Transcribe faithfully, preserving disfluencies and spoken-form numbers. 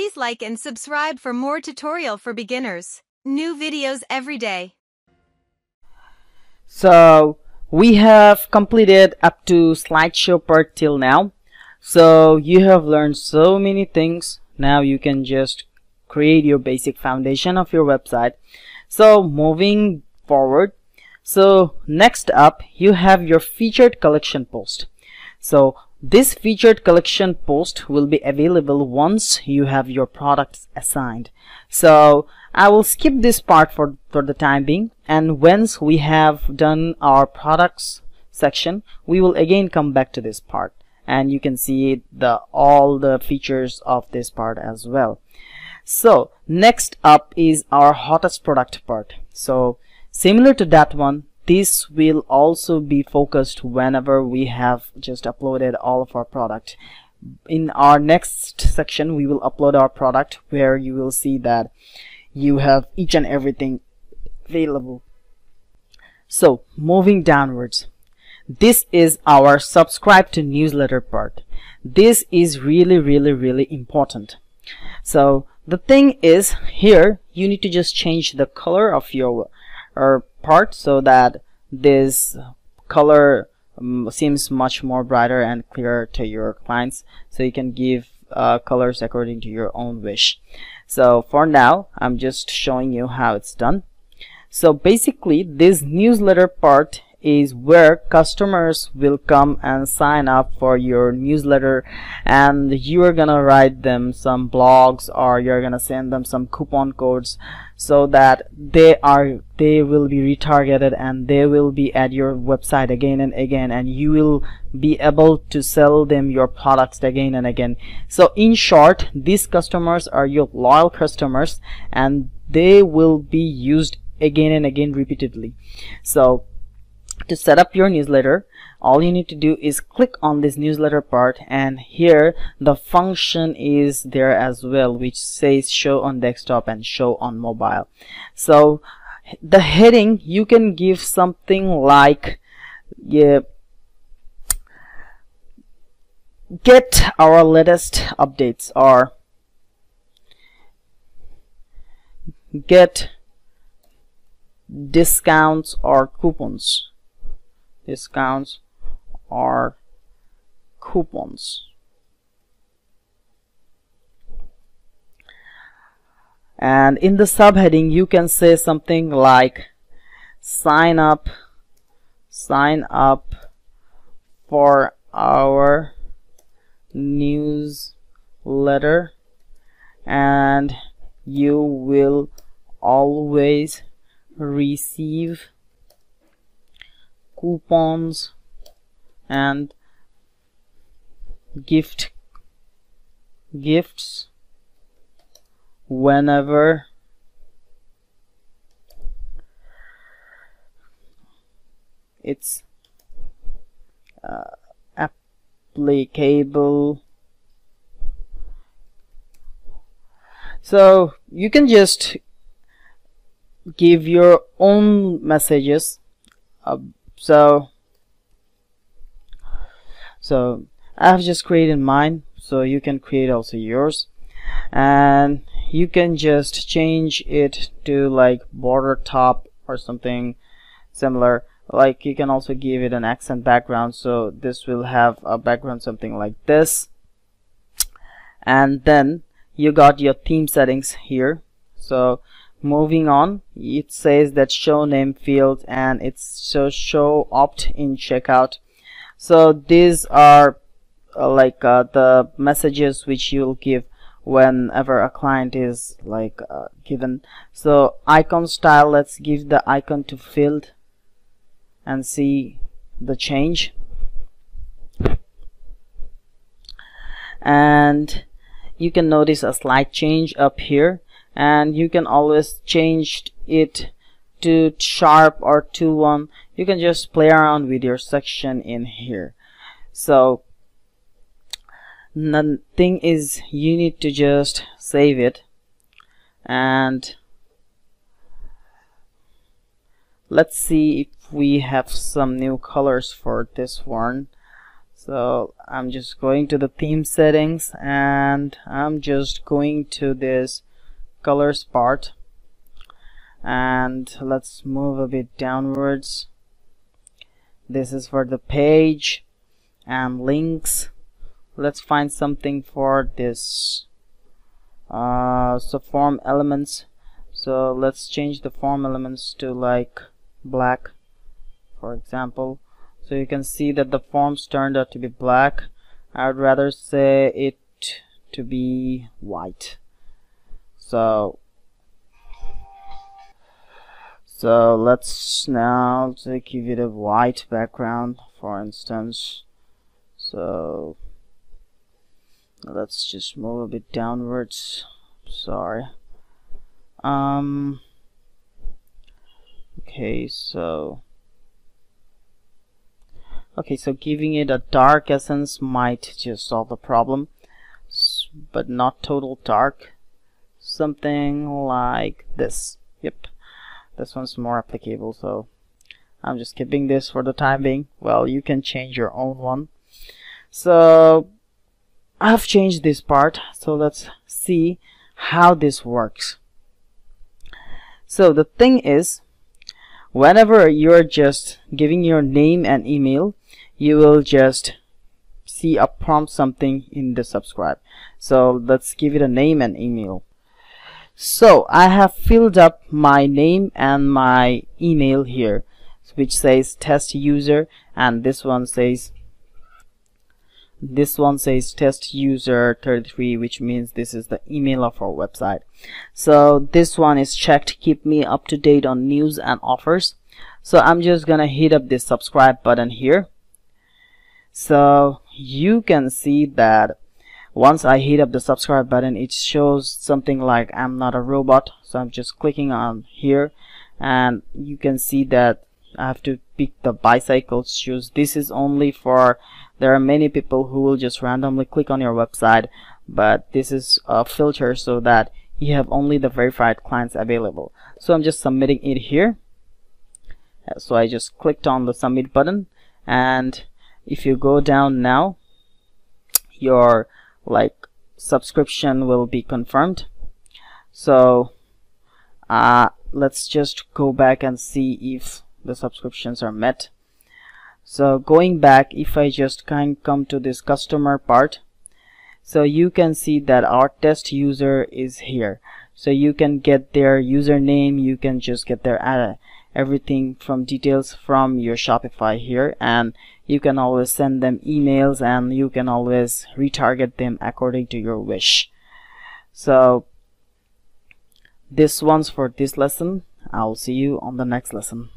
Please like and subscribe for more tutorial for beginners. New videos every day. So we have completed up to slideshow part till now. So you have learned so many things. Now you can just create your basic foundation of your website. So moving forward, so next up you have your featured collection post. So this featured collection post will be available once you have your products assigned. So I will skip this part for, for the time being, and once we have done our products section, we will again come back to this part, and you can see the all the features of this part as well. So next up is our hottest product part. So similar to that one, this will also be focused whenever we have just uploaded all of our product. In our next section, we will upload our product, where you will see that you have each and everything available. So moving downwards, this is our subscribe to newsletter part. This is really really really important. So the thing is, here you need to just change the color of your or part so that this color um, seems much more brighter and clearer to your clients. So you can give uh, colors according to your own wish. So for now, I'm just showing you how it's done. So basically, this newsletter part is where customers will come and sign up for your newsletter, and you are gonna write them some blogs, or you're gonna send them some coupon codes, so that they are they will be retargeted and they will be at your website again and again, and you will be able to sell them your products again and again. So in short, these customers are your loyal customers, and they will be used again and again repeatedly. So to set up your newsletter, all you need to do is click on this newsletter part, and here the function is there as well, which says show on desktop and show on mobile. So the heading, you can give something like, yeah, get our latest updates, or get discounts or coupons discounts or coupons. And in the subheading, you can say something like sign up sign up for our newsletter, and you will always receive coupons and gift gifts whenever it's uh, applicable. So you can just give your own messages. uh, So, so I've just created mine, so you can create also yours, and you can just change it to like border top or something similar. Like you can also give it an accent background, so this will have a background something like this. And then you got your theme settings here. So moving on, it says that show name field, and it's so show opt-in checkout. So these are uh, like uh, the messages which you'll give whenever a client is like uh, given. So icon style, let's give the icon to field and see the change. And you can notice a slight change up here, and you can always change it to sharp or two one. You can just play around with your section in here. So the thing is, you need to just save it, and let's see if we have some new colors for this one. So I'm just going to the theme settings and I'm just going to this colors part, and let's move a bit downwards. This is for the page and links. Let's find something for this uh, so form elements. So let's change the form elements to like black, for example. So you can see that the forms turned out to be black. I would rather say it to be white. So, so let's now give it a white background, for instance. So let's just move a bit downwards. Sorry. Um. Okay. So. Okay, so giving it a dark essence might just solve the problem, but not total dark. Something like this. Yep, this one's more applicable, so I'm just keeping this for the time being. Well, you can change your own one. So I've changed this part, so let's see how this works. So the thing is, whenever you're just giving your name and email, you will just see a prompt something in the subscribe. So let's give it a name and email. So I have filled up my name and my email here, which says test user, and this one says this one says test user thirty-three, which means this is the email of our website. So this one is checked keep me up to date on news and offers. So I'm just gonna hit up this subscribe button here. So you can see that once I hit up the subscribe button, it shows something like I'm not a robot. So I'm just clicking on here and you can see that I have to pick the bicycle shoes. This is only for, there are many people who will just randomly click on your website, but this is a filter so that you have only the verified clients available. So I'm just submitting it here. So I just clicked on the submit button, and if you go down now, your like subscription will be confirmed. So uh, let's just go back and see if the subscriptions are met. So going back, if I just kind of come to this customer part, so you can see that our test user is here. So you can get their username, you can just get their uh, everything from details from your Shopify here, and you can always send them emails and you can always retarget them according to your wish. So this one's for this lesson. I'll see you on the next lesson.